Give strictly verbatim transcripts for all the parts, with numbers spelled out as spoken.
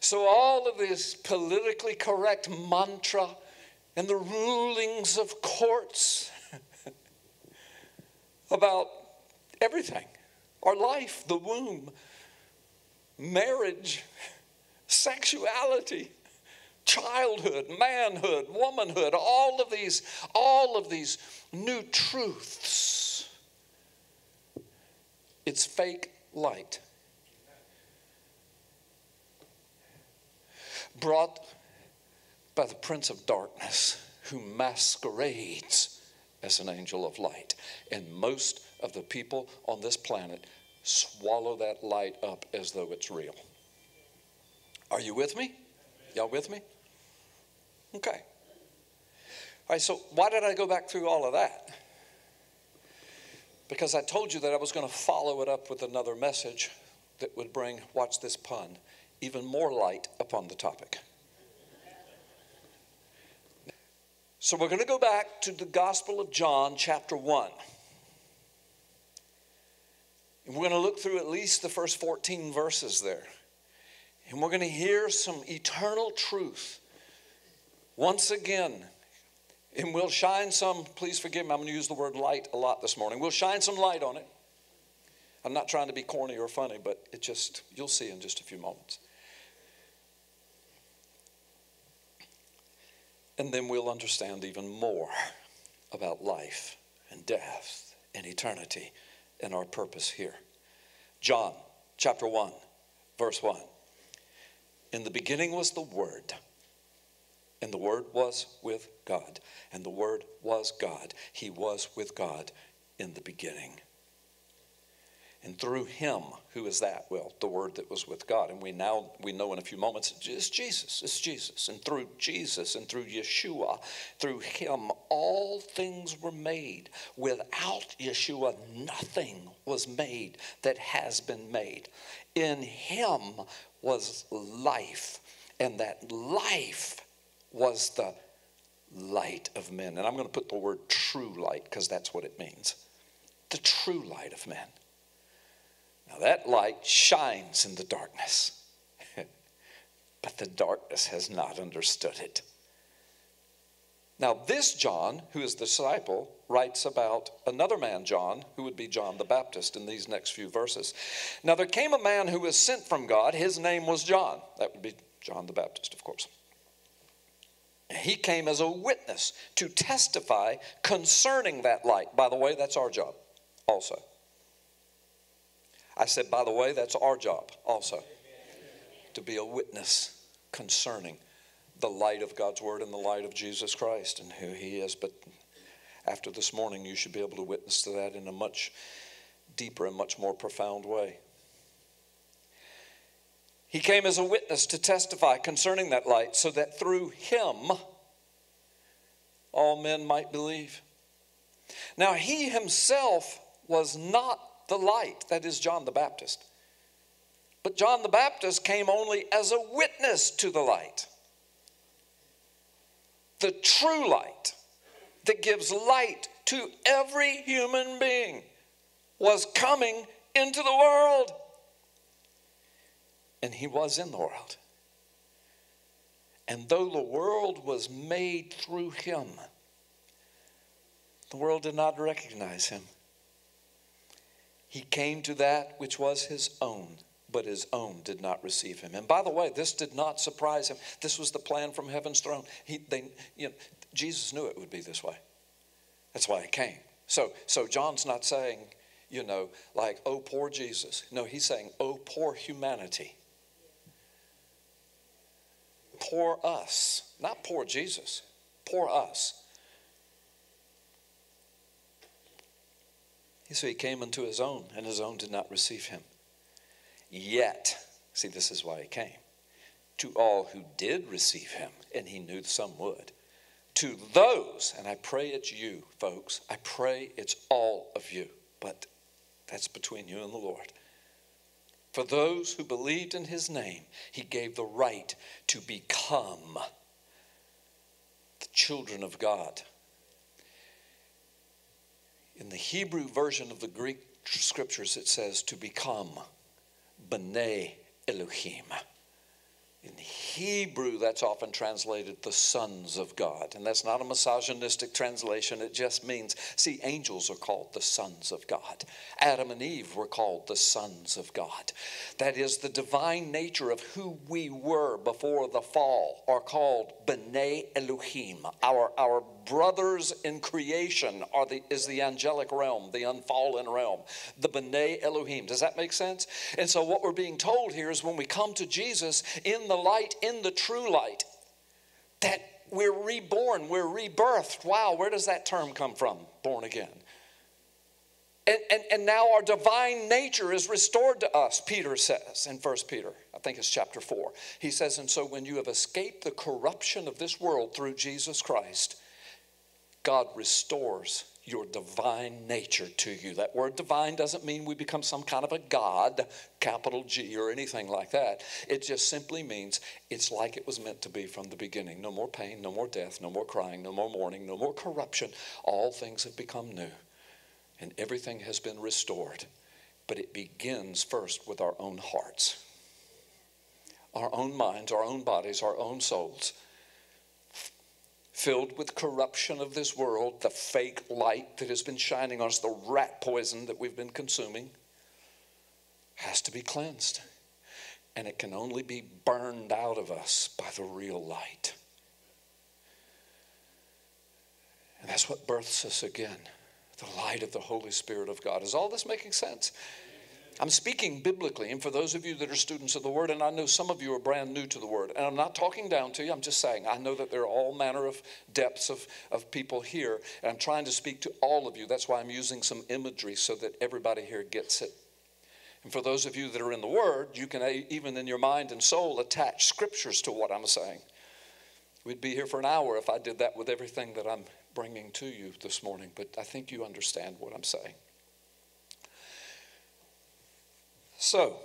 So all of this politically correct mantra and the rulings of courts about everything, our life, the womb, marriage, sexuality, childhood, manhood, womanhood, all of these, all of these new truths. It's fake light brought by the prince of darkness who masquerades as an angel of light. And most of the people on this planet swallow that light up as though it's real. Are you with me? Y'all with me? Okay. All right, so why did I go back through all of that? Because I told you that I was going to follow it up with another message that would bring, watch this pun, even more light upon the topic. So we're going to go back to the Gospel of John, chapter one. And we're going to look through at least the first fourteen verses there. And we're going to hear some eternal truth once again. And we'll shine some, please forgive me, I'm going to use the word light a lot this morning. We'll shine some light on it. I'm not trying to be corny or funny, but it just, you'll see in just a few moments. And then we'll understand even more about life and death and eternity and our purpose here. John chapter one, verse one. In the beginning was the Word, and the Word was with God, and the Word was God. He was with God in the beginning. And through him, who is that? Well, the Word that was with God. And we now, we know in a few moments, it's Jesus, it's Jesus. And through Jesus and through Yeshua, through him, all things were made. Without Yeshua, nothing was made that has been made. In him was life, and that life was the light of men. And I'm going to put the word true light because that's what it means. The true light of men. Now that light shines in the darkness, but the darkness has not understood it. Now this John, who is the disciple, writes about another man, John, who would be John the Baptist in these next few verses. Now there came a man who was sent from God. His name was John. That would be John the Baptist, of course. He came as a witness to testify concerning that light. By the way, that's our job also. I said, by the way, that's our job also. Amen. To be a witness concerning the light of God's word and the light of Jesus Christ and who he is. But after this morning, you should be able to witness to that in a much deeper and much more profound way. He came as a witness to testify concerning that light so that through him all men might believe. Now he himself was not the light, that is John the Baptist. But John the Baptist came only as a witness to the light. The true light that gives light to every human being was coming into the world. And he was in the world. And though the world was made through him, the world did not recognize him. He came to that which was his own, but his own did not receive him. And by the way, this did not surprise him. This was the plan from heaven's throne. He, they, you know, Jesus knew it would be this way. That's why he came. So, so John's not saying, you know, like, oh, poor Jesus. No, he's saying, oh, poor humanity. Poor us. Not poor Jesus. Poor us. So he came unto his own, and his own did not receive him. Yet, see, this is why he came. To all who did receive him, and he knew some would. To those, and I pray it's you, folks. I pray it's all of you, but that's between you and the Lord. For those who believed in his name, he gave the right to become the children of God. In the Hebrew version of the Greek scriptures, it says to become B'nai Elohim, Hebrew, that's often translated the sons of God. And that's not a misogynistic translation. It just means, see, angels are called the sons of God. Adam and Eve were called the sons of God. That is, the divine nature of who we were before the fall are called B'nai Elohim. Our, our brothers in creation are the, is the angelic realm, the unfallen realm, the B'nai Elohim. Does that make sense? And so what we're being told here is when we come to Jesus in the light, in the true light, that we're reborn, we're rebirthed. Wow, where does that term come from? Born again. And, and, and now our divine nature is restored to us, Peter says in First Peter, I think it's chapter four. He says, and so when you have escaped the corruption of this world through Jesus Christ, God restores your divine nature to you. That word divine doesn't mean we become some kind of a God, capital G or anything like that. It just simply means it's like it was meant to be from the beginning. No more pain, no more death, no more crying, no more mourning, no more corruption. All things have become new and everything has been restored. But it begins first with our own hearts, our own minds, our own bodies, our own souls. Filled with corruption of this world, the fake light that has been shining on us, the rat poison that we've been consuming, has to be cleansed. And it can only be burned out of us by the real light. And that's what births us again, the light of the Holy Spirit of God. Is all this making sense? I'm speaking biblically, and for those of you that are students of the Word, and I know some of you are brand new to the Word, and I'm not talking down to you, I'm just saying, I know that there are all manner of depths of, of people here, and I'm trying to speak to all of you. That's why I'm using some imagery so that everybody here gets it. And for those of you that are in the Word, you can, even in your mind and soul, attach scriptures to what I'm saying. We'd be here for an hour if I did that with everything that I'm bringing to you this morning, but I think you understand what I'm saying. So,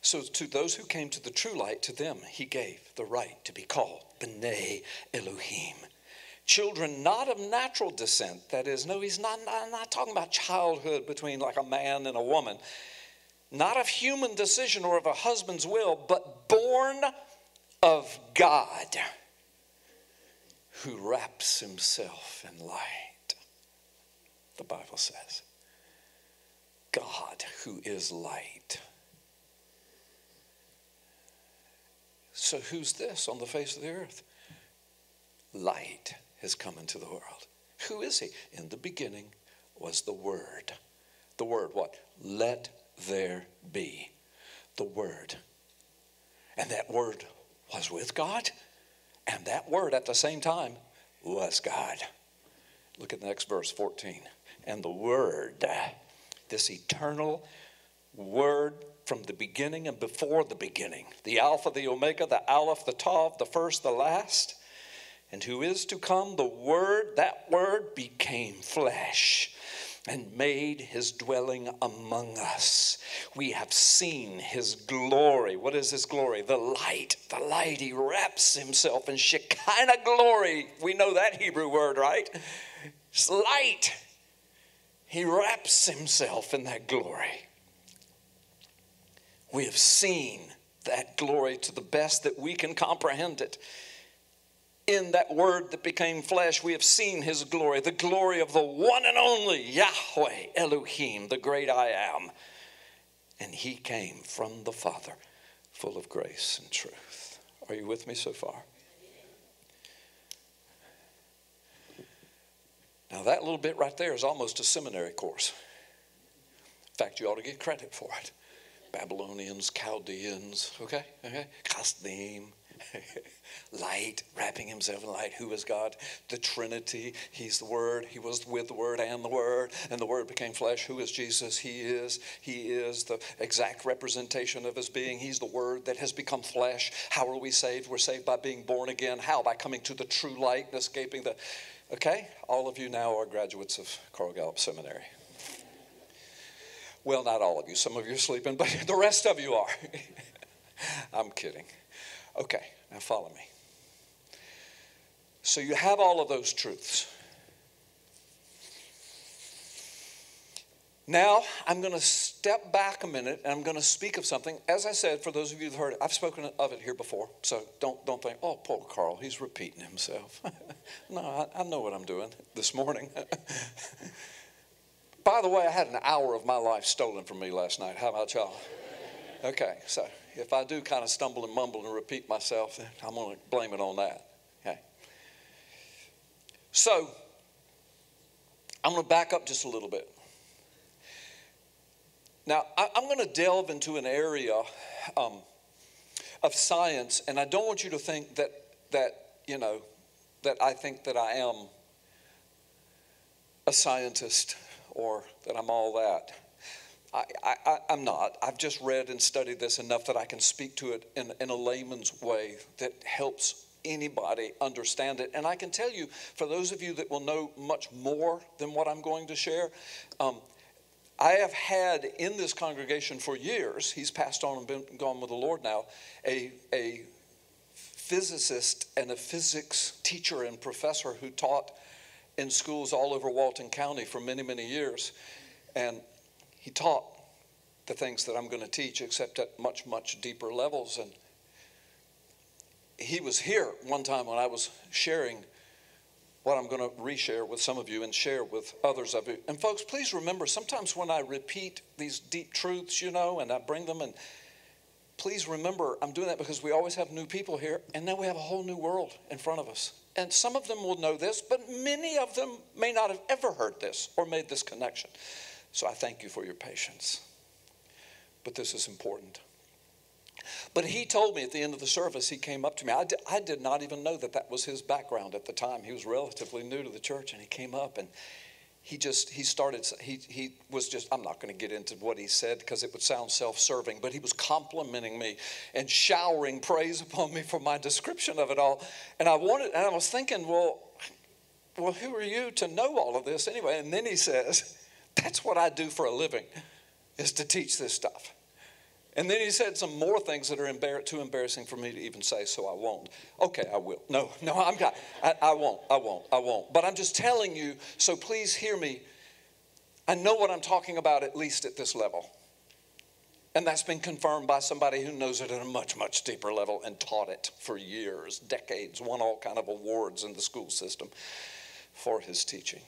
so to those who came to the true light, to them he gave the right to be called B'nai Elohim. Children not of natural descent, that is, no, he's not, not, not talking about childhood between like a man and a woman. Not of human decision or of a husband's will, but born of God, who wraps himself in light, the Bible says. God who is light. So who's this on the face of the earth? Light has come into the world. Who is he? In the beginning was the Word. The Word what? Let there be. The Word. And that Word was with God. And that Word at the same time was God. Look at the next verse, fourteen. And the Word... this eternal Word from the beginning and before the beginning. The Alpha, the Omega, the Aleph, the Tav, the first, the last. And who is to come, the Word, that Word became flesh and made his dwelling among us. We have seen his glory. What is his glory? The light. The light. He wraps himself in Shekinah glory. We know that Hebrew word, right? It's light. He wraps himself in that glory. We have seen that glory to the best that we can comprehend it. In that Word that became flesh, we have seen his glory, the glory of the one and only Yahweh Elohim, the great I Am. And he came from the Father, full of grace and truth. Are you with me so far? Now that little bit right there is almost a seminary course. In fact, you ought to get credit for it. Babylonians, Chaldeans, okay? okay, Chasdim, light, wrapping himself in light. Who is God? The Trinity. He's the Word. He was with the Word and the Word. And the Word became flesh. Who is Jesus? He is. He is the exact representation of his being. He's the Word that has become flesh. How are we saved? We're saved by being born again. How? By coming to the true light and escaping the... Okay, all of you now are graduates of Carl Gallup Seminary. Well, not all of you. Some of you are sleeping, but the rest of you are. I'm kidding. Okay, now follow me. So you have all of those truths. Now, I'm going to step back a minute, and I'm going to speak of something. As I said, for those of you who've heard it, I've spoken of it here before, so don't, don't think, oh, poor Carl, he's repeating himself. No, I, I know what I'm doing this morning. By the way, I had an hour of my life stolen from me last night. How about y'all? Okay, so if I do kind of stumble and mumble and repeat myself, then I'm going to blame it on that. Okay. So, I'm going to back up just a little bit. Now, I'm going to delve into an area um, of science, and I don't want you to think that, that, you know, that I think that I am a scientist or that I'm all that. I, I, I'm not. I've just read and studied this enough that I can speak to it in, in a layman's way that helps anybody understand it. And I can tell you, for those of you that will know much more than what I'm going to share, um, I have had in this congregation for years, he's passed on and been gone with the Lord now, a, a physicist and a physics teacher and professor who taught in schools all over Walton County for many, many years. And he taught the things that I'm going to teach, except at much, much deeper levels. And he was here one time when I was sharing what I'm going to reshare with some of you and share with others of you. And folks, please remember, sometimes when I repeat these deep truths, you know, and I bring them, and please remember, I'm doing that because we always have new people here, and now we have a whole new world in front of us. And some of them will know this, but many of them may not have ever heard this or made this connection. So I thank you for your patience. But this is important. But he told me at the end of the service, he came up to me. I did, I did not even know that that was his background at the time. He was relatively new to the church, and he came up, and he just, he started, he, he was just, I'm not going to get into what he said because it would sound self-serving, but he was complimenting me and showering praise upon me for my description of it all. And I wanted, and I was thinking, well, well, who are you to know all of this anyway? And then he says, that's what I do for a living, is to teach this stuff. And then he said some more things that are embar- too embarrassing for me to even say, so I won't. Okay, I will. No, no, I'm not. I, I won't, I won't, I won't. But I'm just telling you, so please hear me. I know what I'm talking about, at least at this level. And that's been confirmed by somebody who knows it at a much, much deeper level and taught it for years, decades, won all kind of awards in the school system for his teaching.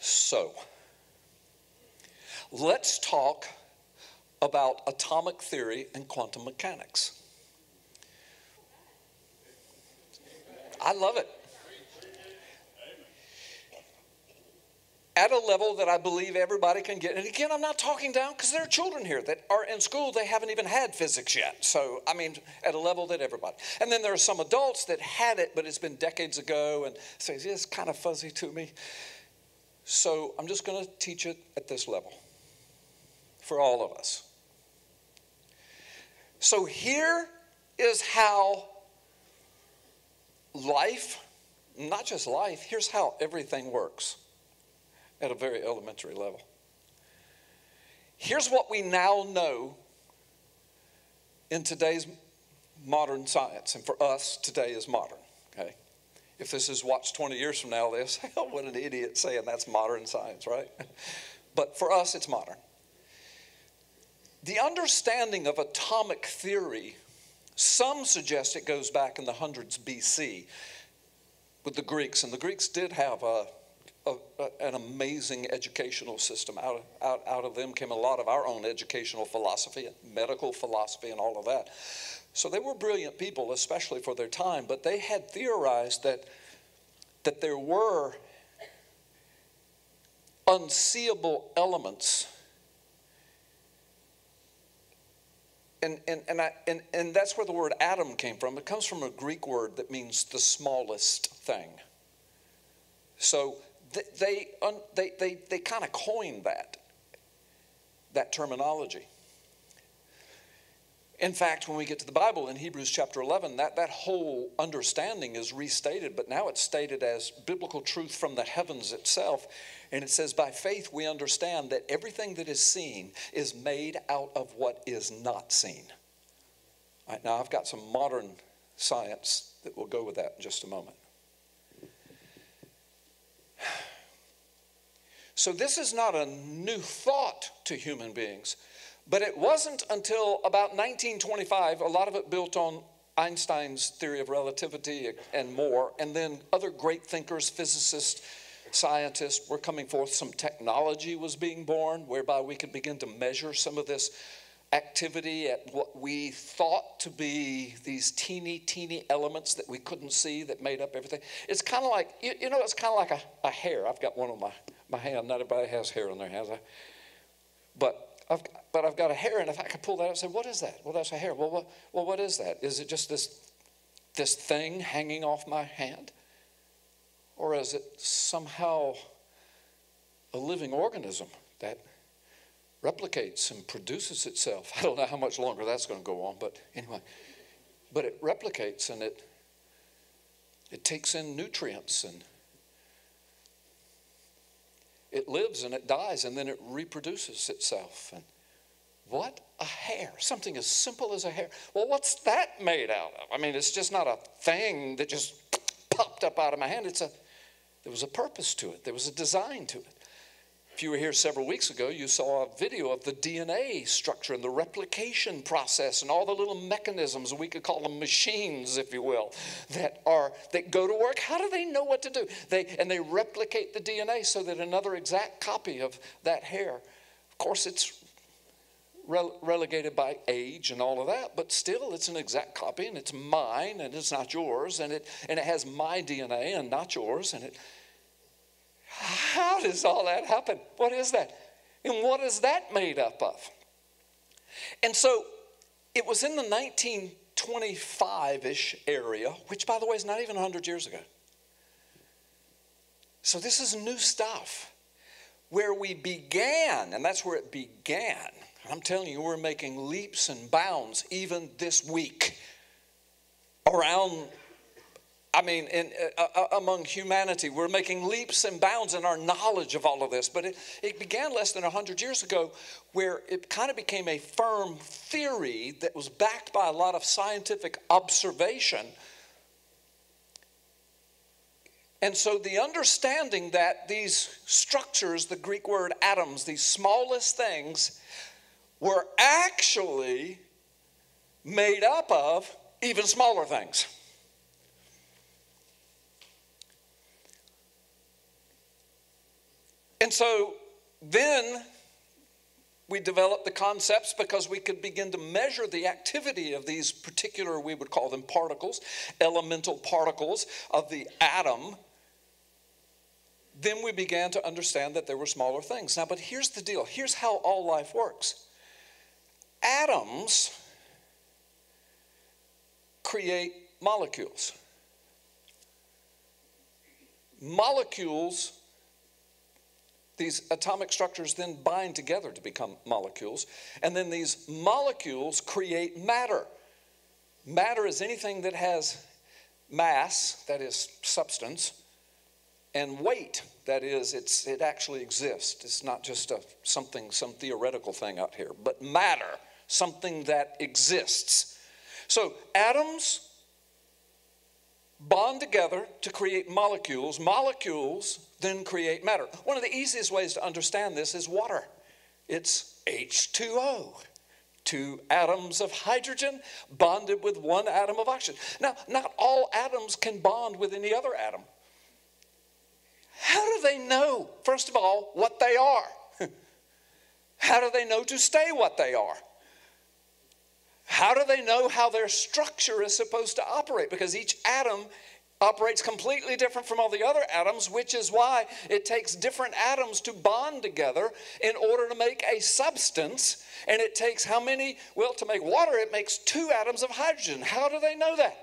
So, let's talk about atomic theory and quantum mechanics. I love it. At a level that I believe everybody can get. And again, I'm not talking down because there are children here that are in school. They haven't even had physics yet. So, I mean, at a level that everybody. And then there are some adults that had it, but it's been decades ago and says, yeah, it's kind of fuzzy to me. So I'm just going to teach it at this level for all of us. So here is how life, not just life, here's how everything works at a very elementary level. Here's what we now know in today's modern science. And for us, today is modern, okay? If this is watched twenty years from now, they'll say, oh, what an idiot saying that's modern science, right? But for us, it's modern. The understanding of atomic theory, some suggest it goes back in the hundreds B C with the Greeks. And the Greeks did have a, a, an amazing educational system. Out of, out, out of them came a lot of our own educational philosophy, medical philosophy, and all of that. So they were brilliant people, especially for their time, but they had theorized that, that there were unseeable elements. And, and, and, I, and, and that's where the word atom came from. It comes from a Greek word that means the smallest thing. So they, they, they, they, they kind of coined that, that terminology. In fact, when we get to the Bible in Hebrews chapter eleven, that, that whole understanding is restated, but now it's stated as biblical truth from the heavens itself. And it says, by faith we understand that everything that is seen is made out of what is not seen. All right, now, I've got some modern science that will go with that in just a moment. So this is not a new thought to human beings. But it wasn't until about nineteen twenty-five, a lot of it built on Einstein's theory of relativity and more, and then other great thinkers, physicists, scientists were coming forth. Some technology was being born whereby we could begin to measure some of this activity at what we thought to be these teeny, teeny elements that we couldn't see that made up everything. It's kind of like, you, you know, it's kind of like a, a hair. I've got one on my, my hand. Not everybody has hair on their hands. I, but... I've, but I've got a hair, and if I could pull that out and say, what is that? Well, that's a hair. Well, what, well, what is that? Is it just this, this thing hanging off my hand? Or is it somehow a living organism that replicates and produces itself? I don't know how much longer that's going to go on, but anyway. But it replicates, and it, it takes in nutrients, and it lives and it dies and then it reproduces itself. And what? A hair. Something as simple as a hair. Well, what's that made out of? I mean, it's just not a thing that just popped up out of my hand. It's a, there was a purpose to it. There was a design to it. If you were here several weeks ago, you saw a video of the D N A structure and the replication process and all the little mechanisms, we could call them machines, if you will, that are that go to work. How do they know what to do? They and they replicate the D N A so that another exact copy of that hair. Of course, it's rele- relegated by age and all of that, but still, it's an exact copy, and it's mine, and it's not yours, and it and it has my D N A and not yours, and it. How does all that happen? What is that? And what is that made up of? And so it was in the nineteen twenty-five-ish area, which, by the way, is not even one hundred years ago. So this is new stuff where we began, and that's where it began. I'm telling you, we're making leaps and bounds even this week around I mean, in, uh, among humanity, we're making leaps and bounds in our knowledge of all of this. But it, it began less than one hundred years ago where it kind of became a firm theory that was backed by a lot of scientific observation. And so the understanding that these structures, the Greek word atoms, these smallest things, were actually made up of even smaller things. And so then we developed the concepts because we could begin to measure the activity of these particular, we would call them particles, elemental particles of the atom. Then we began to understand that there were smaller things. Now, but here's the deal. Here's how all life works. Atoms create molecules. Molecules These atomic structures then bind together to become molecules. And then these molecules create matter. Matter is anything that has mass, that is substance, and weight, that is, it's, it actually exists. It's not just a, something, some theoretical thing out here, but matter, something that exists. So atoms bond together to create molecules. Molecules then create matter. One of the easiest ways to understand this is water. It's H two O, two atoms of hydrogen bonded with one atom of oxygen. Now, not all atoms can bond with any other atom. How do they know, first of all, what they are? How do they know to stay what they are? How do they know how their structure is supposed to operate? Because each atom operates completely different from all the other atoms, which is why it takes different atoms to bond together in order to make a substance. And it takes how many? Well, to make water, it makes two atoms of hydrogen. How do they know that?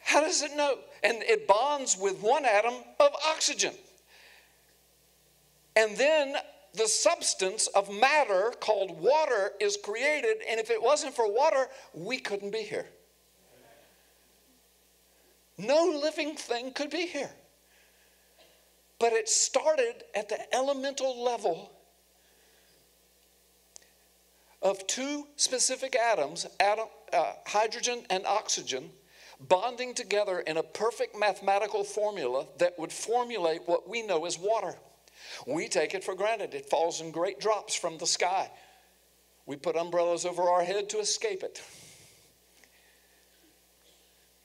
How does it know? And it bonds with one atom of oxygen. And then the substance of matter called water is created, and if it wasn't for water, we couldn't be here. No living thing could be here. But it started at the elemental level of two specific atoms, atom, uh, hydrogen and oxygen, bonding together in a perfect mathematical formula that would formulate what we know as water. We take it for granted. It falls in great drops from the sky. We put umbrellas over our head to escape it.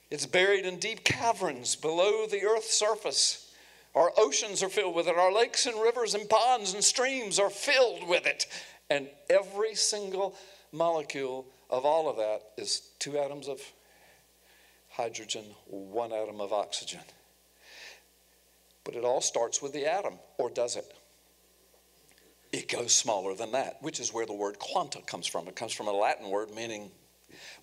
It's buried in deep caverns below the earth's surface. Our oceans are filled with it. Our lakes and rivers and ponds and streams are filled with it. And every single molecule of all of that is two atoms of hydrogen, one atom of oxygen. But it all starts with the atom, or does it? It goes smaller than that, which is where the word quanta comes from. It comes from a Latin word meaning,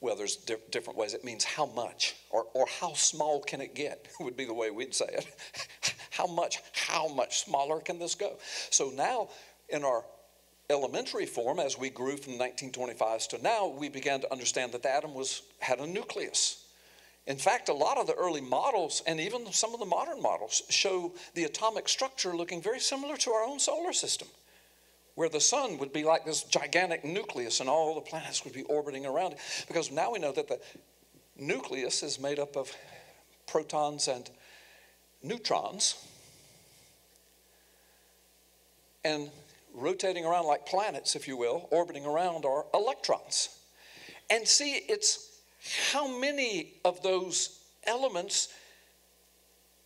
well, there's di- different ways. It means how much, or, or how small can it get would be the way we'd say it. How much, how much smaller can this go? So now in our elementary form, as we grew from the nineteen twenty-fives to now, we began to understand that the atom was, had a nucleus. In fact, a lot of the early models and even some of the modern models show the atomic structure looking very similar to our own solar system, where the sun would be like this gigantic nucleus and all the planets would be orbiting around it, because now we know that the nucleus is made up of protons and neutrons, and rotating around like planets, if you will, orbiting around are electrons. And see, it's how many of those elements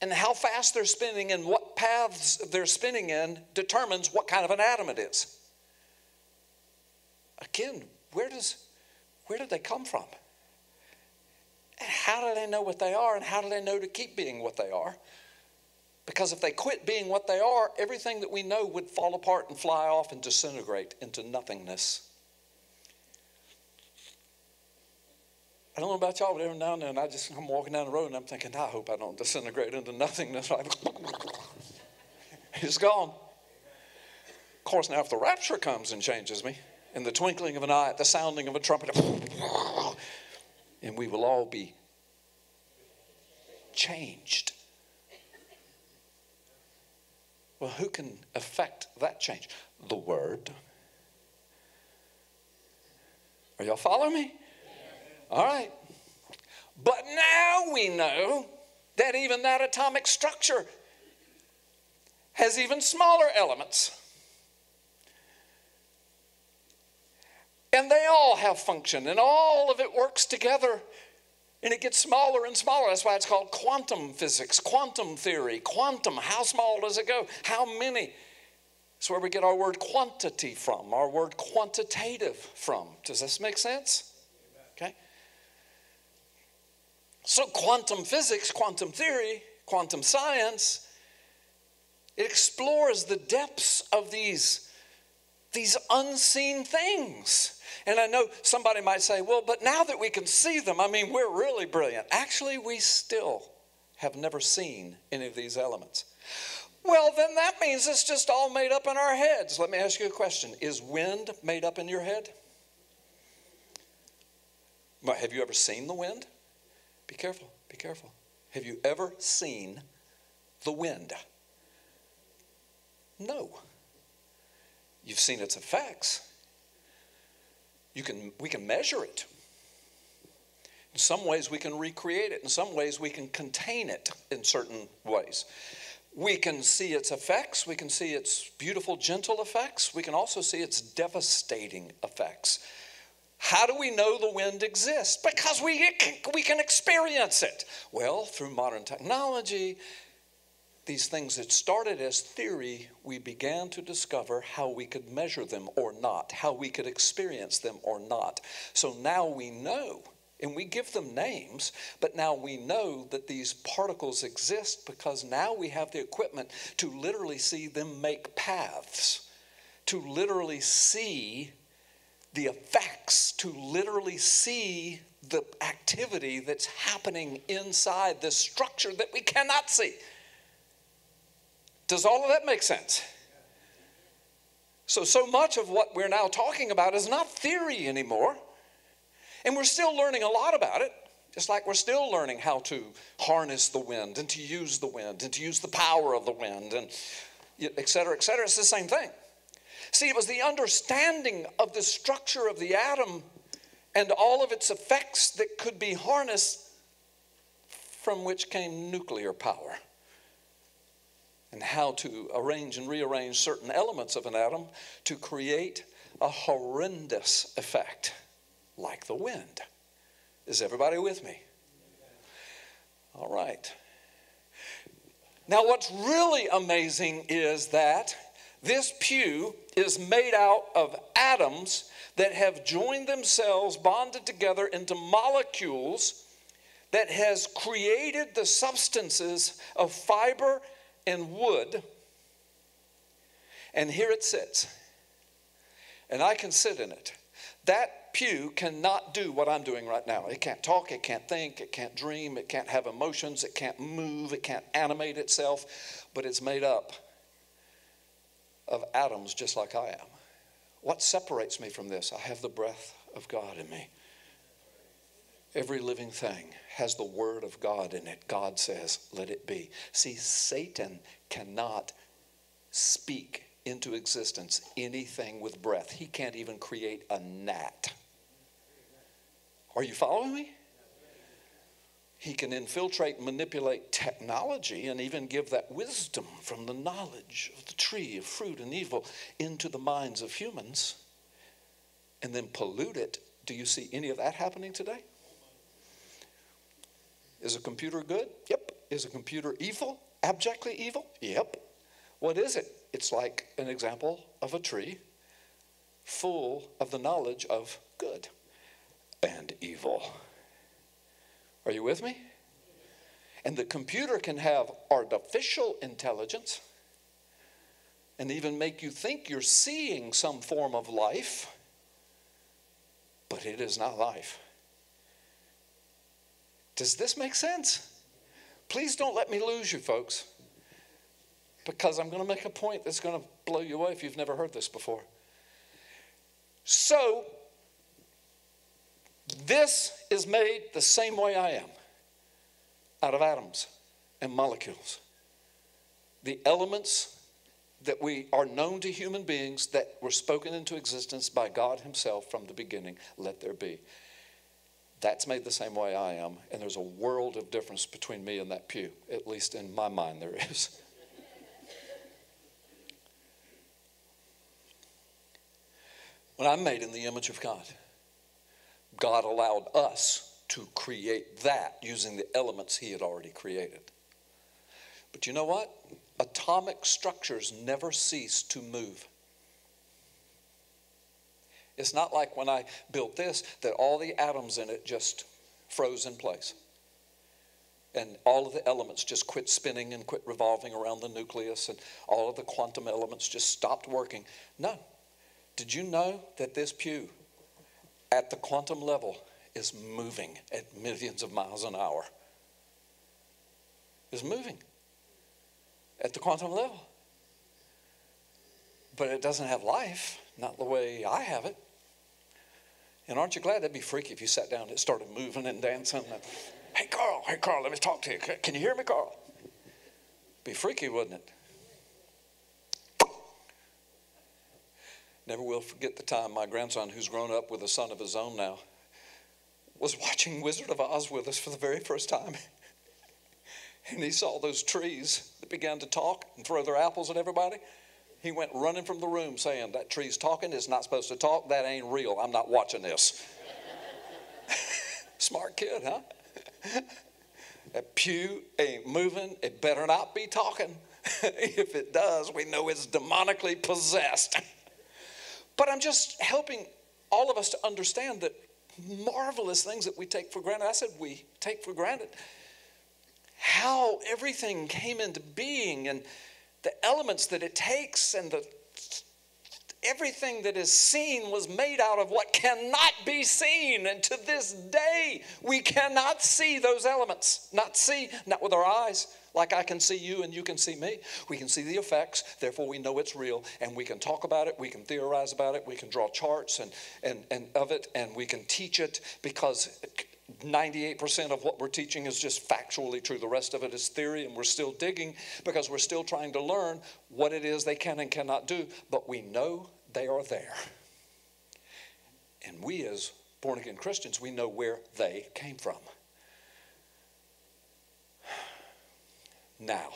and how fast they're spinning and what paths they're spinning in determines what kind of an atom it is. Again, where does, where did they come from? And how do they know what they are, and how do they know to keep being what they are? Because if they quit being what they are, everything that we know would fall apart and fly off and disintegrate into nothingness. I don't know about y'all, but every now and then I just, I'm walking down the road and I'm thinking, I hope I don't disintegrate into nothingness. It's gone. Of course, now if the rapture comes and changes me, in the twinkling of an eye, at the sounding of a trumpet, and we will all be changed. Well, who can affect that change? The Word. Are y'all following me? All right, but now we know that even that atomic structure has even smaller elements. And they all have function, and all of it works together, and it gets smaller and smaller. That's why it's called quantum physics, quantum theory, quantum. How small does it go? How many? It's where we get our word quantity from, our word quantitative from. Does this make sense? Okay. So quantum physics, quantum theory, quantum science, it explores the depths of these, these unseen things. And I know somebody might say, well, but now that we can see them, I mean, we're really brilliant. Actually, we still have never seen any of these elements. Well, then that means it's just all made up in our heads. Let me ask you a question. Is wind made up in your head? Have you ever seen the wind? Be careful, be careful. Have you ever seen the wind? No. You've seen its effects. You can, we can measure it. In some ways we can recreate it. In some ways we can contain it in certain ways. We can see its effects. We can see its beautiful, gentle effects. We can also see its devastating effects. How do we know the wind exists? Because we can, we can experience it. Well, through modern technology, these things that started as theory, we began to discover how we could measure them or not, how we could experience them or not. So now we know, and we give them names, but now we know that these particles exist because now we have the equipment to literally see them make paths, to literally see the effects, to literally see the activity that's happening inside this structure that we cannot see. Does all of that make sense? So, so much of what we're now talking about is not theory anymore. And we're still learning a lot about it. Just like we're still learning how to harness the wind and to use the wind and to use the power of the wind and et cetera, et cetera. It's the same thing. See, it was the understanding of the structure of the atom and all of its effects that could be harnessed from which came nuclear power. and how to arrange and rearrange certain elements of an atom to create a horrendous effect, like the wind. Is everybody with me? All right. Now, what's really amazing is that this pew is made out of atoms that have joined themselves, bonded together into molecules that has created the substances of fiber and wood. And here it sits. And I can sit in it. That pew cannot do what I'm doing right now. It can't talk, it can't think, it can't dream, it can't have emotions, it can't move, it can't animate itself, but it's made up of atoms just like I am. What separates me from this? I have the breath of God in me. Every living thing has the word of God in it. God says, let it be. See, Satan cannot speak into existence anything with breath. He can't even create a gnat. Are you following me? He can infiltrate, manipulate technology, and even give that wisdom from the knowledge of the tree of fruit and evil into the minds of humans and then pollute it. Do you see any of that happening today? Is a computer good? Yep. Is a computer evil? Abjectly evil? Yep. What is it? It's like an example of a tree full of the knowledge of good and evil. Are you with me? And the computer can have artificial intelligence and even make you think you're seeing some form of life, but it is not life. Does this make sense? Please don't let me lose you, folks, because I'm going to make a point that's going to blow you away if you've never heard this before. So, this is made the same way I am, out of atoms and molecules. The elements that we are known to human beings that were spoken into existence by God himself from the beginning, let there be. That's made the same way I am, and there's a world of difference between me and that pew, at least in my mind there is. When I'm made in the image of God, God allowed us to create that using the elements he had already created. But you know what? Atomic structures never cease to move. It's not like when I built this that all the atoms in it just froze in place. And all of the elements just quit spinning and quit revolving around the nucleus, and all of the quantum elements just stopped working. No. Did you know that this pew at the quantum level is moving at millions of miles an hour? It's moving at the quantum level. But it doesn't have life, not the way I have it. And aren't you glad? That'd be freaky if you sat down and it started moving and dancing. And, hey, Carl, hey, Carl, let me talk to you. Can you hear me, Carl? Be freaky, wouldn't it? Never will forget the time my grandson, who's grown up with a son of his own now, was watching Wizard of Oz with us for the very first time. And he saw those trees that began to talk and throw their apples at everybody. He went running from the room saying, that tree's talking, it's not supposed to talk, that ain't real, I'm not watching this. Smart kid, huh? That pew ain't moving, it better not be talking. If it does, we know it's demonically possessed. But I'm just helping all of us to understand that marvelous things that we take for granted. I said we take for granted how everything came into being and the elements that it takes, and the, everything that is seen was made out of what cannot be seen. And to this day, we cannot see those elements. Not see, not with our eyes. Like I can see you and you can see me. We can see the effects, therefore we know it's real, and we can talk about it, we can theorize about it, we can draw charts and, and, and of it, and we can teach it, because ninety-eight percent of what we're teaching is just factually true. The rest of it is theory, and we're still digging because we're still trying to learn what it is they can and cannot do, but we know they are there. And we as born-again Christians, we know where they came from. Now,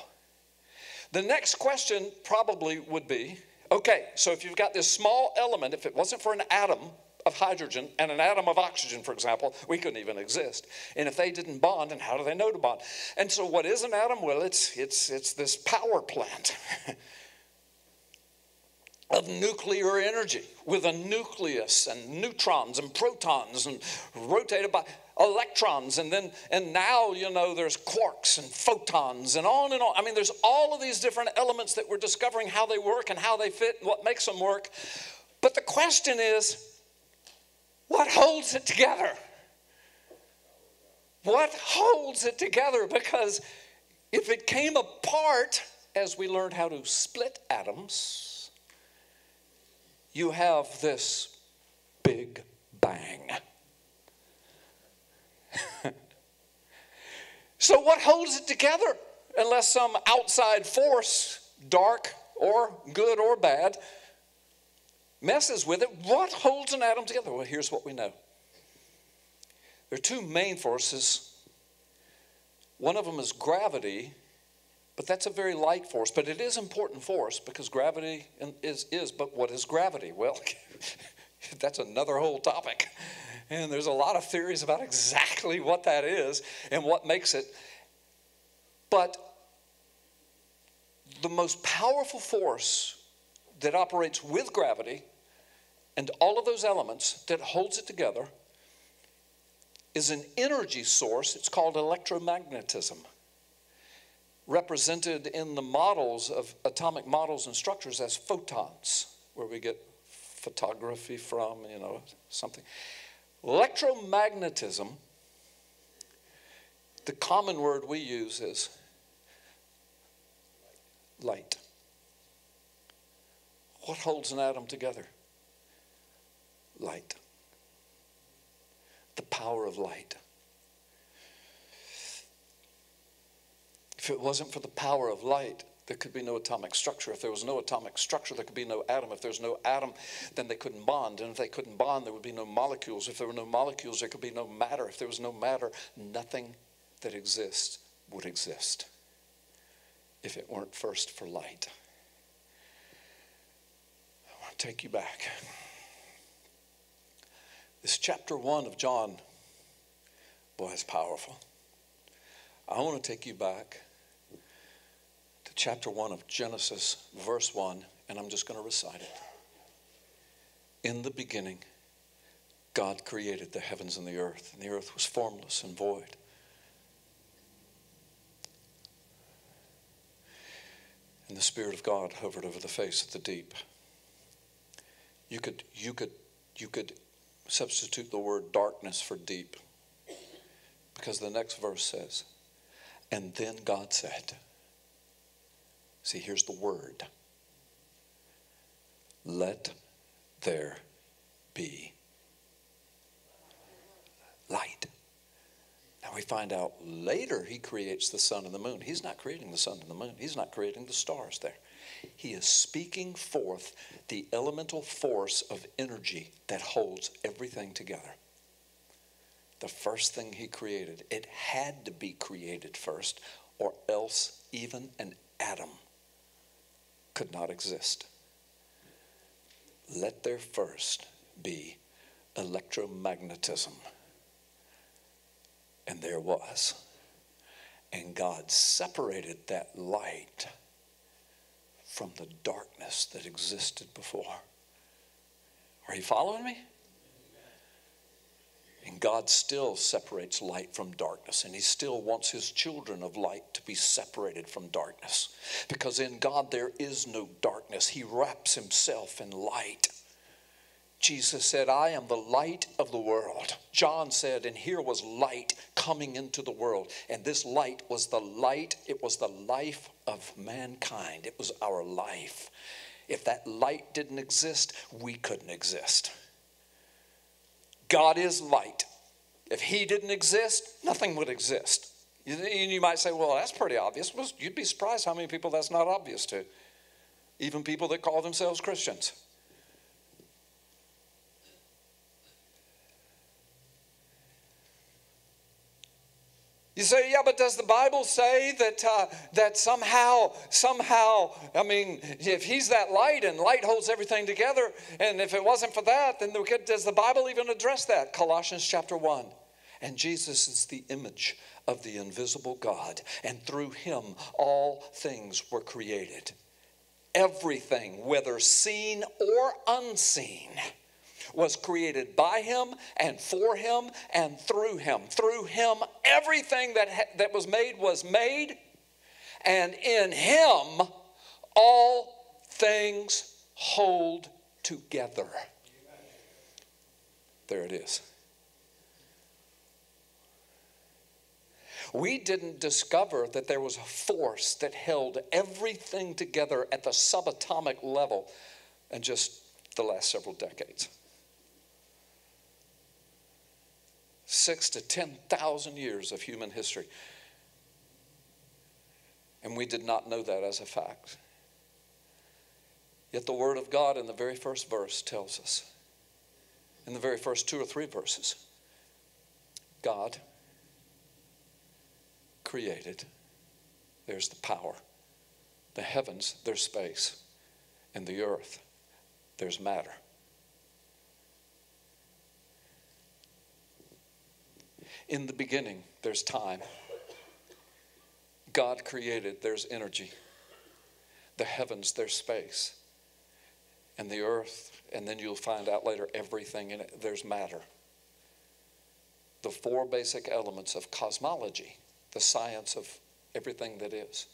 The next question probably would be, okay, so if you've got this small element, if it wasn't for an atom of hydrogen and an atom of oxygen, for example, we couldn't even exist. And if they didn't bond, and how do they know to bond? And so what is an atom? Well, it's, it's, it's this power plant of nuclear energy with a nucleus and neutrons and protons and rotated by electrons, and then and now you know there's quarks and photons and on and on. I mean, there's all of these different elements that we're discovering how they work and how they fit and what makes them work. But the question is, what holds it together? What holds it together? Because if it came apart, as we learned how to split atoms, you have this big bang. So what holds it together unless some outside force, dark or good or bad, messes with it? What holds an atom together? Well, here's what we know. There are two main forces. One of them is gravity, but that's a very light force. But it is an important force because gravity is, is but what is gravity? Well, that's another whole topic. And there's a lot of theories about exactly what that is and what makes it. But the most powerful force that operates with gravity and all of those elements that holds it together is an energy source. It's called electromagnetism, represented in the models of atomic models and structures as photons, where we get photography from, you know, something. Electromagnetism, the common word we use is light. What holds an atom together? Light. The power of light. If it wasn't for the power of light, there could be no atomic structure. If there was no atomic structure, there could be no atom. If there's no atom, then they couldn't bond. And if they couldn't bond, there would be no molecules. If there were no molecules, there could be no matter. If there was no matter, nothing that exists would exist if it weren't first for light. I want to take you back. This chapter one of John, boy, it's powerful. I want to take you back. Chapter one of Genesis, verse one, and I'm just going to recite it. In the beginning, God created the heavens and the earth, and the earth was formless and void. And the Spirit of God hovered over the face of the deep. You could, you could, you could substitute the word darkness for deep, because the next verse says, and then God said. See, here's the word. Let there be light. Now we find out later he creates the sun and the moon. He's not creating the sun and the moon. He's not creating the stars there. He is speaking forth the elemental force of energy that holds everything together. The first thing he created, it had to be created first, or else even an atom could not exist. Let there first be electromagnetism. And there was. And God separated that light from the darkness that existed before. Are you following me? And God still separates light from darkness, and he still wants his children of light to be separated from darkness, because in God there is no darkness. He wraps himself in light. Jesus said, I am the light of the world. John said, and here was light coming into the world, and this light was the light. It was the life of mankind. It was our life. If that light didn't exist, we couldn't exist. God is light. If he didn't exist, nothing would exist. And you might say, well, that's pretty obvious. Well, you'd be surprised how many people that's not obvious to. Even people that call themselves Christians. You say, yeah, but does the Bible say that uh, that somehow, somehow, I mean, if he's that light and light holds everything together, and if it wasn't for that, then could, does the Bible even address that? Colossians chapter one. And Jesus is the image of the invisible God, and through him all things were created. Everything, whether seen or unseen, was created by him and for him and through him. Through him, everything that, that was made was made, and in him all things hold together. There it is. We didn't discover that there was a force that held everything together at the subatomic level in just the last several decades. Six to ten thousand years of human history. And we did not know that as a fact. Yet the Word of God in the very first verse tells us, in the very first two or three verses, God created, there's the power, the heavens, there's space, and the earth, there's matter. In the beginning, there's time. God created, there's energy. The heavens, there's space. And the earth, and then you'll find out later, everything in it, there's matter. The four basic elements of cosmology, the science of everything that is,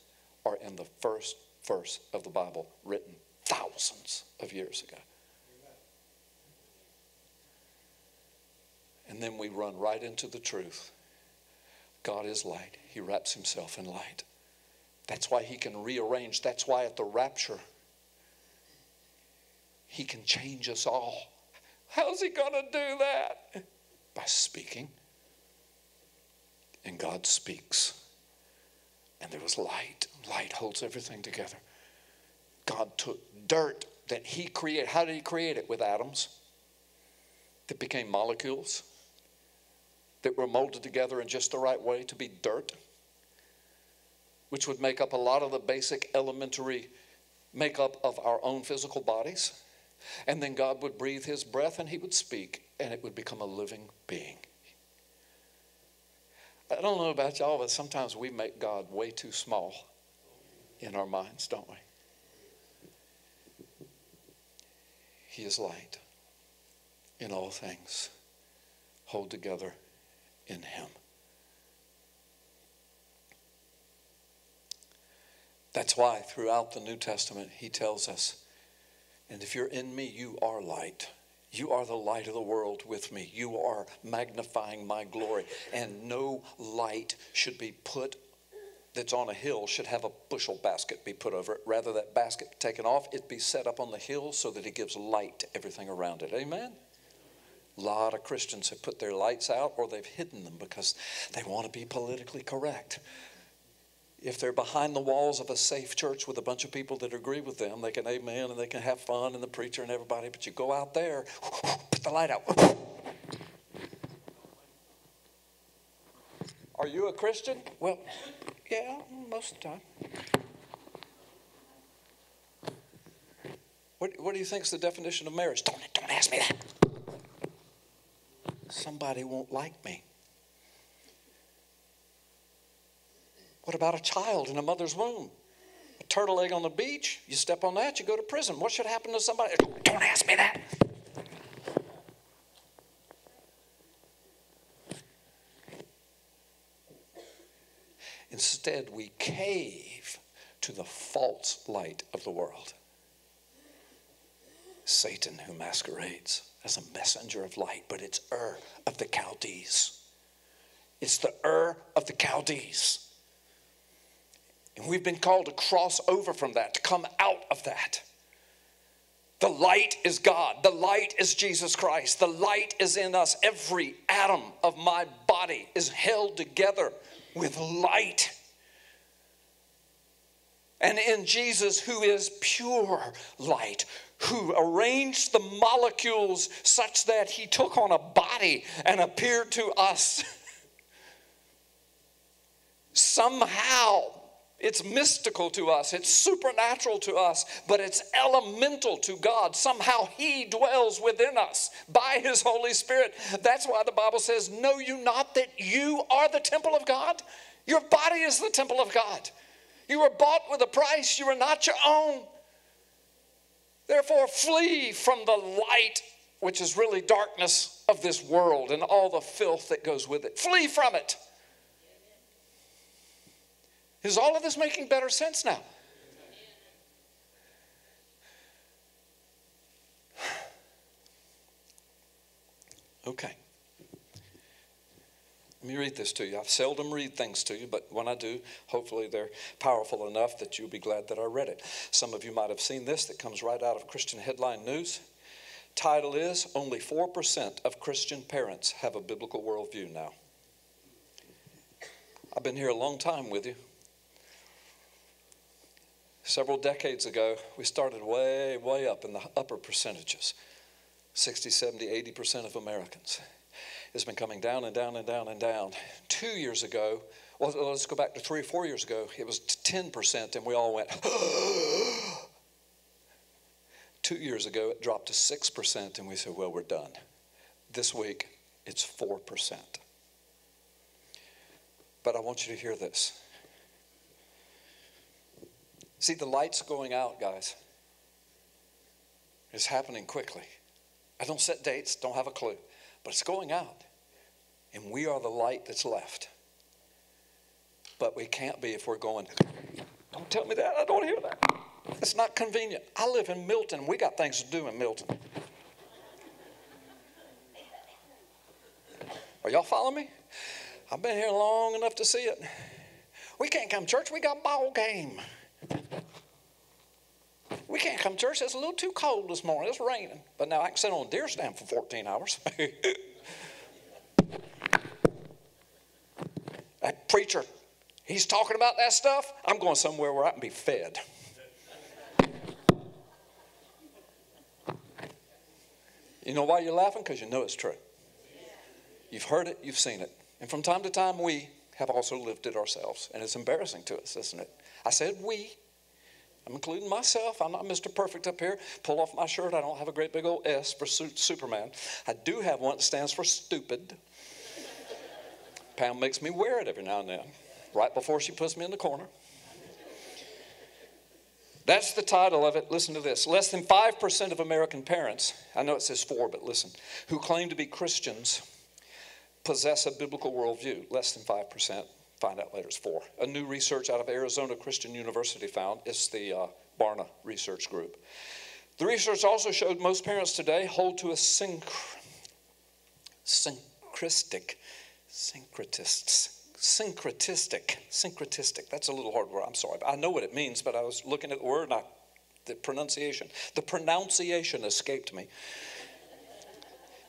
are in the first verse of the Bible, written thousands of years ago. And then we run right into the truth. God is light. He wraps himself in light. That's why he can rearrange. That's why at the rapture, he can change us all. How's he going to do that? By speaking. And God speaks. And there was light. Light holds everything together. God took dirt that he created. How did he create it? With atoms that became molecules, that were molded together in just the right way to be dirt, which would make up a lot of the basic elementary makeup of our own physical bodies. And then God would breathe his breath and he would speak, and it would become a living being. I don't know about y'all, but sometimes we make God way too small in our minds, don't we? He is light. In all things, hold together in him. That's why throughout the New Testament he tells us, and if you're in me, you are light. You are the light of the world with me. You are magnifying my glory. And no light should be put that's on a hill should have a bushel basket be put over it. Rather that basket taken off, it be set up on the hill so that it gives light to everything around it. Amen? A lot of Christians have put their lights out, or they've hidden them because they want to be politically correct. If they're behind the walls of a safe church with a bunch of people that agree with them, they can amen and they can have fun and the preacher and everybody, but you go out there, put the light out. Are you a Christian? Well, yeah, most of the time. What, what do you think is the definition of marriage? Don't, don't ask me that. Somebody won't like me. What about a child in a mother's womb? A turtle egg on the beach, you step on that, you go to prison. What should happen to somebody? Don't ask me that. Instead, we cave to the false light of the world. Satan, who masquerades as a messenger of light, but it's Ur of the Chaldees. It's the Ur of the Chaldees. And we've been called to cross over from that, to come out of that. The light is God. The light is Jesus Christ. The light is in us. Every atom of my body is held together with light. And in Jesus, who is pure light, who arranged the molecules such that he took on a body and appeared to us. somehow. It's mystical to us, it's supernatural to us, but it's elemental to God. Somehow He dwells within us by His Holy Spirit. That's why the Bible says, know you not that you are the temple of God? Your body is the temple of God. You were bought with a price, you are not your own. Therefore flee from the light, which is really darkness, of this world and all the filth that goes with it. Flee from it. Is all of this making better sense now? Okay. Let me read this to you. I seldom read things to you, but when I do, hopefully they're powerful enough that you'll be glad that I read it. Some of you might have seen this that comes right out of Christian Headline News. Title is, only four percent of Christian parents have a biblical worldview now. I've been here a long time with you. Several decades ago, we started way, way up in the upper percentages. sixty, seventy, eighty percent of Americans. It's been coming down and down and down and down. Two years ago, well, let's go back to three, four years ago, it was ten percent and we all went, two years ago, it dropped to six percent and we said, well, we're done. This week, it's four percent. But I want you to hear this. See, the light's going out, guys. It's happening quickly. I don't set dates, don't have a clue. But it's going out. And we are the light that's left. But we can't be if we're going, don't tell me that, I don't hear that. It's not convenient. I live in Milton. We got things to do in Milton. Are y'all following me? I've been here long enough to see it. We can't come to church. We got ball game. We can't come to church. It's a little too cold this morning. It's raining. But now I can sit on a deer stand for fourteen hours. That preacher, he's talking about that stuff. I'm going somewhere where I can be fed. You know why you're laughing? Because you know it's true. You've heard it. You've seen it. And from time to time, we have also lived it ourselves. And it's embarrassing to us, isn't it? I said we. I'm including myself. I'm not Mister Perfect up here. Pull off my shirt. I don't have a great big old S for Superman. I do have one that stands for stupid. Pam makes me wear it every now and then, right before she puts me in the corner. That's the title of it. Listen to this. Less than five percent of American parents, I know it says four, but listen, who claim to be Christians possess a biblical worldview, less than five percent. Find out later, it's four. A new research out of Arizona Christian University found, it's the uh, Barna Research Group. The research also showed most parents today hold to a syncr syncretistic, syncretists, syncretistic, syncretistic. That's a little hard word, I'm sorry. I know what it means, but I was looking at the word and I, the pronunciation. The pronunciation escaped me.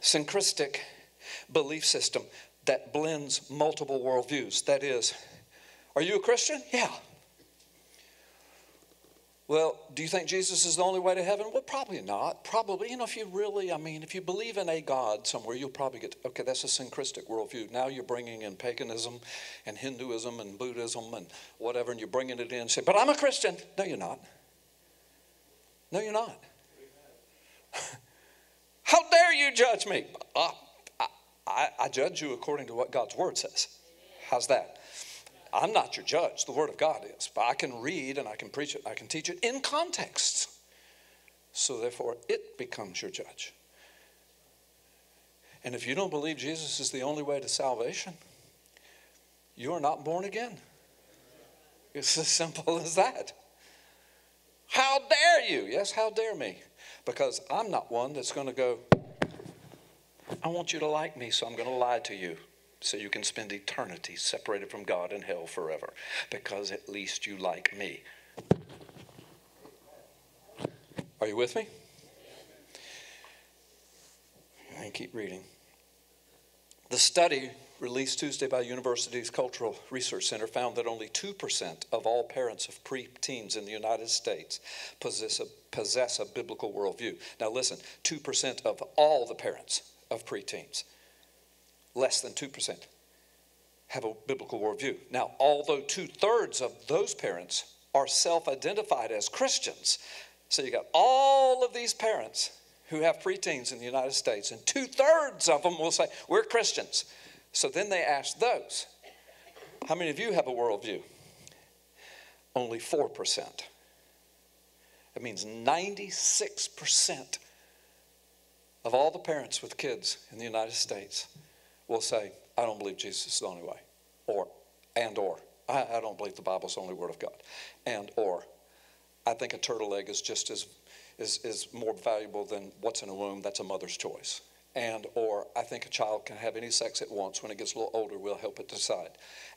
Syncretistic belief system that blends multiple worldviews. That is, are you a Christian? Yeah. Well, do you think Jesus is the only way to heaven? Well, probably not. Probably, you know, if you really, I mean, if you believe in a God somewhere, you'll probably get, okay, that's a syncretistic worldview. Now you're bringing in paganism and Hinduism and Buddhism and whatever, and you're bringing it in and say, but I'm a Christian. No, you're not. No, you're not. How dare you judge me? Uh, I, I judge you according to what God's word says. How's that? I'm not your judge. The word of God is. But I can read and I can preach it. I can teach it in context. So therefore, it becomes your judge. And if you don't believe Jesus is the only way to salvation, you are not born again. It's as simple as that. How dare you? Yes, how dare me? Because I'm not one that's going to go, I want you to like me, so I'm going to lie to you so you can spend eternity separated from God in hell forever because at least you like me. Are you with me? And keep reading. The study released Tuesday by University's Cultural Research Center found that only two percent of all parents of pre-teens in the United States possess a, possess a biblical worldview. Now listen, two percent of all the parents of preteens, less than two percent. have a biblical worldview. Now, although two-thirds of those parents are self-identified as Christians, so you got all of these parents who have preteens in the United States, and two-thirds of them will say, we're Christians. So then they ask those, how many of you have a worldview? Only four percent. That means ninety-six percent of all the parents with kids in the United States will say, I don't believe Jesus is the only way, or, and or, I, I don't believe the Bible is the only word of God, and or, I think a turtle egg is just as, is, is more valuable than what's in a womb, that's a mother's choice, and or, I think a child can have any sex it wants, when it gets a little older, we'll help it decide,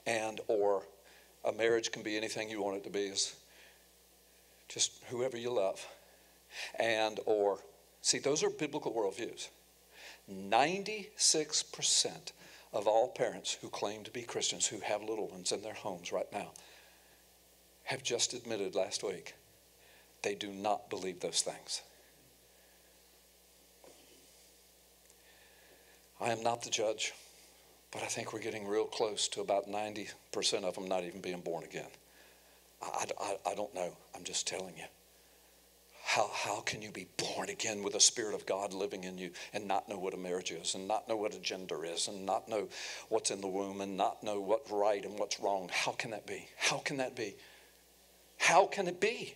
and or, a marriage can be anything you want it to be, is just whoever you love, and or, see, those are biblical worldviews. ninety-six percent of all parents who claim to be Christians, who have little ones in their homes right now, have just admitted last week they do not believe those things. I am not the judge, but I think we're getting real close to about ninety percent of them not even being born again. I, I, I don't know. I'm just telling you. How, how can you be born again with the Spirit of God living in you and not know what a marriage is and not know what a gender is and not know what's in the womb and not know what's right and what's wrong? How can that be? How can that be? How can it be?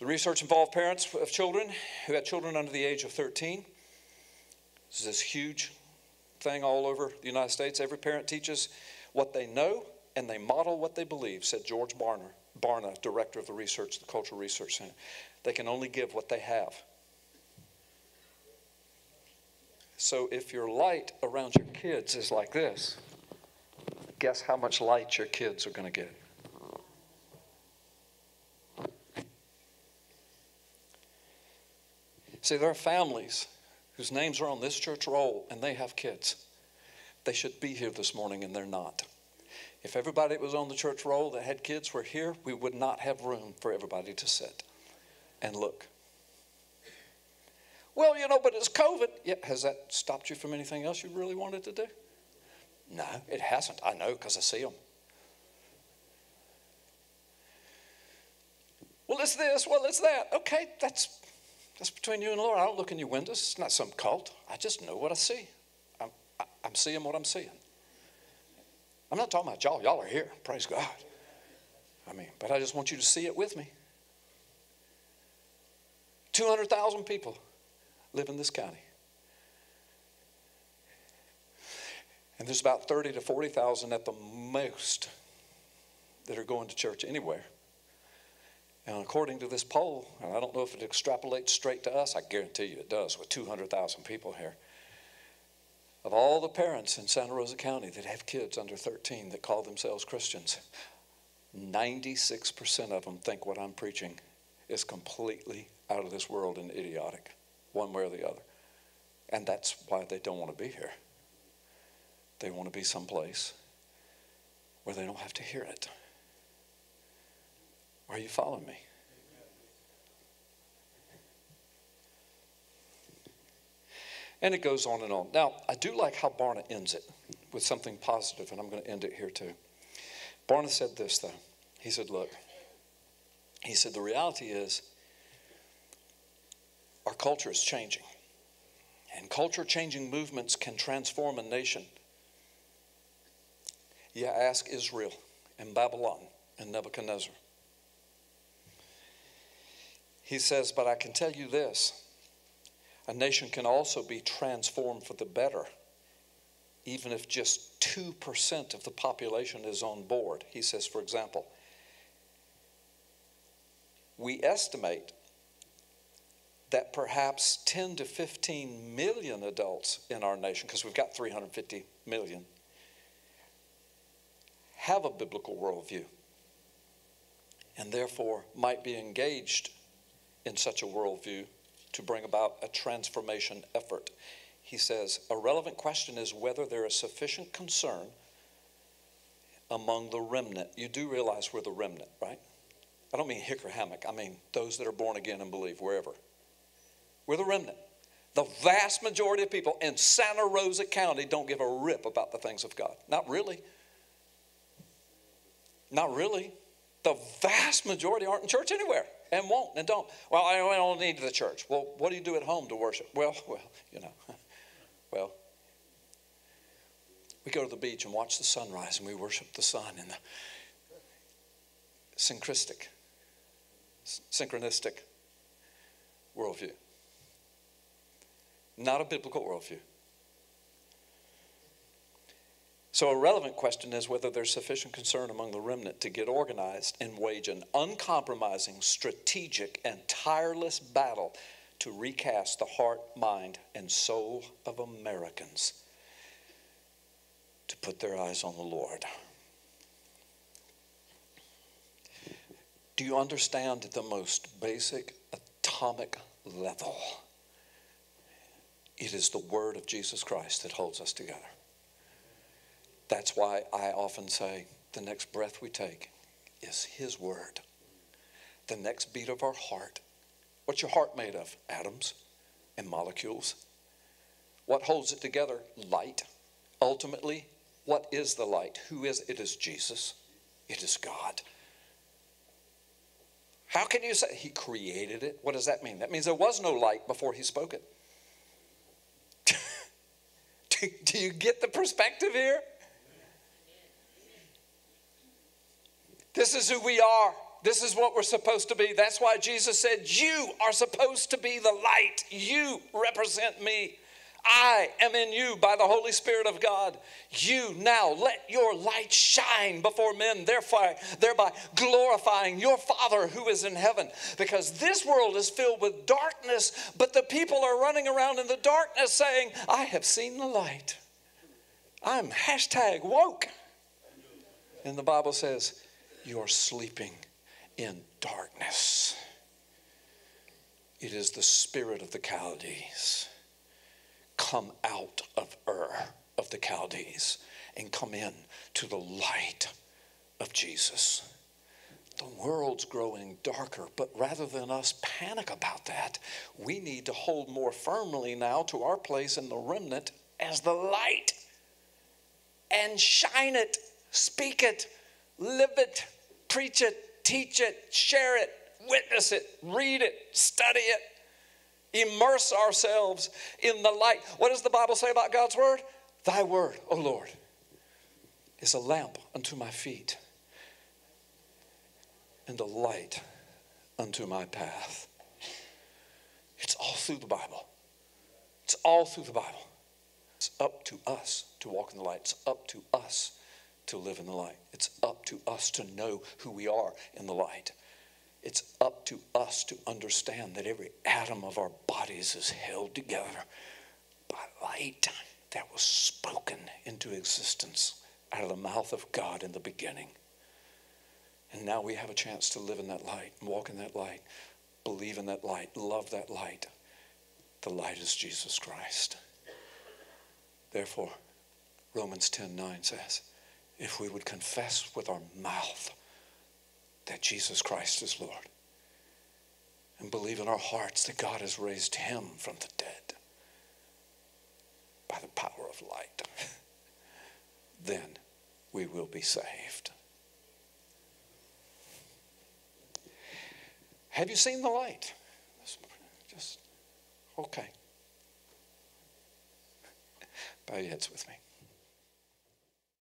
The research involved parents of children who had children under the age of thirteen. This is this huge thing all over the United States. Every parent teaches what they know and they model what they believe, said George Barna, Barna, director of the research, the Cultural Research Center. They can only give what they have. So if your light around your kids is like this, guess how much light your kids are going to get. See, there are families whose names are on this church roll, and they have kids. They should be here this morning, and they're not. If everybody that was on the church roll that had kids were here, we would not have room for everybody to sit and look. Well, you know, but it's COVID. Yeah, has that stopped you from anything else you really wanted to do? No, it hasn't. I know, because I see them. Well, it's this. Well, it's that. Okay, that's... That's between you and the Lord. I don't look in your windows. It's not some cult. I just know what I see. I'm, I, I'm seeing what I'm seeing. I'm not talking about y'all. Y'all are here. Praise God. I mean, but I just want you to see it with me. two hundred thousand people live in this county. And there's about thirty to forty thousand at the most that are going to church anywhere. And according to this poll, and I don't know if it extrapolates straight to us, I guarantee you it does with two hundred thousand people here. Of all the parents in Santa Rosa County that have kids under thirteen that call themselves Christians, ninety-six percent of them think what I'm preaching is completely out of this world and idiotic, one way or the other. And that's why they don't want to be here. They want to be someplace where they don't have to hear it. Are you following me? And it goes on and on. Now, I do like how Barna ends it with something positive, and I'm going to end it here too. Barna said this, though. He said, look, he said, the reality is our culture is changing, and culture-changing movements can transform a nation. Yeah, ask Israel and Babylon and Nebuchadnezzar. He says, but I can tell you this, a nation can also be transformed for the better, even if just two percent of the population is on board. He says, for example, we estimate that perhaps ten to fifteen million adults in our nation, because we've got three hundred fifty million, have a biblical worldview and therefore might be engaged in such a worldview to bring about a transformation effort. He says, a relevant question is whether there is sufficient concern among the remnant. You do realize we're the remnant, right? I don't mean hick or hammock. I mean those that are born again and believe, wherever. We're the remnant. The vast majority of people in Santa Rosa County don't give a rip about the things of God. Not really. Not really. The vast majority aren't in church anywhere and won't and don't. Well, I don't need the church. Well, what do you do at home to worship? Well, well, you know, well, we go to the beach and watch the sunrise and we worship the sun and the synchristic, synchronistic worldview. Not a biblical worldview. So a relevant question is whether there's sufficient concern among the remnant to get organized and wage an uncompromising, strategic, and tireless battle to recast the heart, mind, and soul of Americans to put their eyes on the Lord. Do you understand at the most basic atomic level? It is the word of Jesus Christ that holds us together. That's why I often say the next breath we take is his word. The next beat of our heart. What's your heart made of? Atoms and molecules. What holds it together? Light. Ultimately, what is the light? Who is it? It is Jesus. It is God. How can you say he created it? What does that mean? That means there was no light before he spoke it. Do you get the perspective here? This is who we are. This is what we're supposed to be. That's why Jesus said, you are supposed to be the light. You represent me. I am in you by the Holy Spirit of God. You now let your light shine before men, thereby, thereby glorifying your Father who is in heaven. Because this world is filled with darkness, but the people are running around in the darkness saying, I have seen the light. I'm hashtag woke. And the Bible says, you're sleeping in darkness. It is the spirit of the Chaldees. Come out of Ur of the Chaldees and come in to the light of Jesus. The world's growing darker, but rather than us panic about that, we need to hold more firmly now to our place in the remnant as the light and shine it, speak it, live it, preach it, teach it, share it, witness it, read it, study it. Immerse ourselves in the light. What does the Bible say about God's word? Thy word, O Lord, is a lamp unto my feet and a light unto my path. It's all through the Bible. It's all through the Bible. It's up to us to walk in the light. It's up to us to live in the light. It's up to us to know who we are in the light. It's up to us to understand that every atom of our bodies is held together by light that was spoken into existence out of the mouth of God in the beginning. And now we have a chance to live in that light, walk in that light, believe in that light, love that light. The light is Jesus Christ. Therefore, Romans ten nine says, if we would confess with our mouth that Jesus Christ is Lord, and believe in our hearts that God has raised him from the dead by the power of light, then we will be saved. Have you seen the light? Just, okay. Bow your heads with me.